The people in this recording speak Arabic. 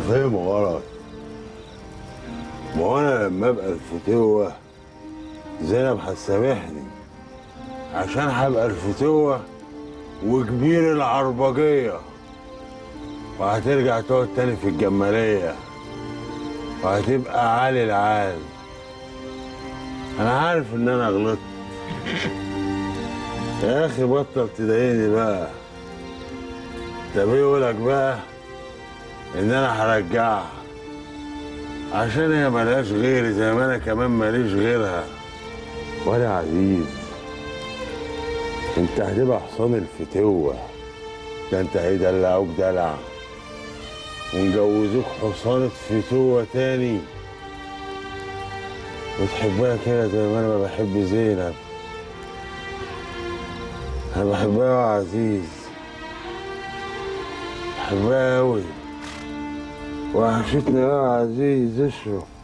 فاهم غلط. ما هو انا لما ابقى الفتوة زينب هتسامحني عشان هبقى الفتوة وكبير العربجية، وهترجع تقعد تاني في الجمالية، وهتبقى عالي العال. انا عارف ان انا غلطت يا اخي، بطل تضايقني بقى. طب ايه قولك بقى ان انا هرجعها عشان هي ملهاش غيري زي ما انا كمان ماليش غيرها. ولا عزيز، انت هتبقى حصان الفتوة، ده انت هيدلعوك دلع ونجوزوك حصانة فتوة تاني، وتحبها كده زي ما انا بحب زينب. انا بحبها يا عزيز، بحبها اوي، وحشتني يا عزيز. اشرب.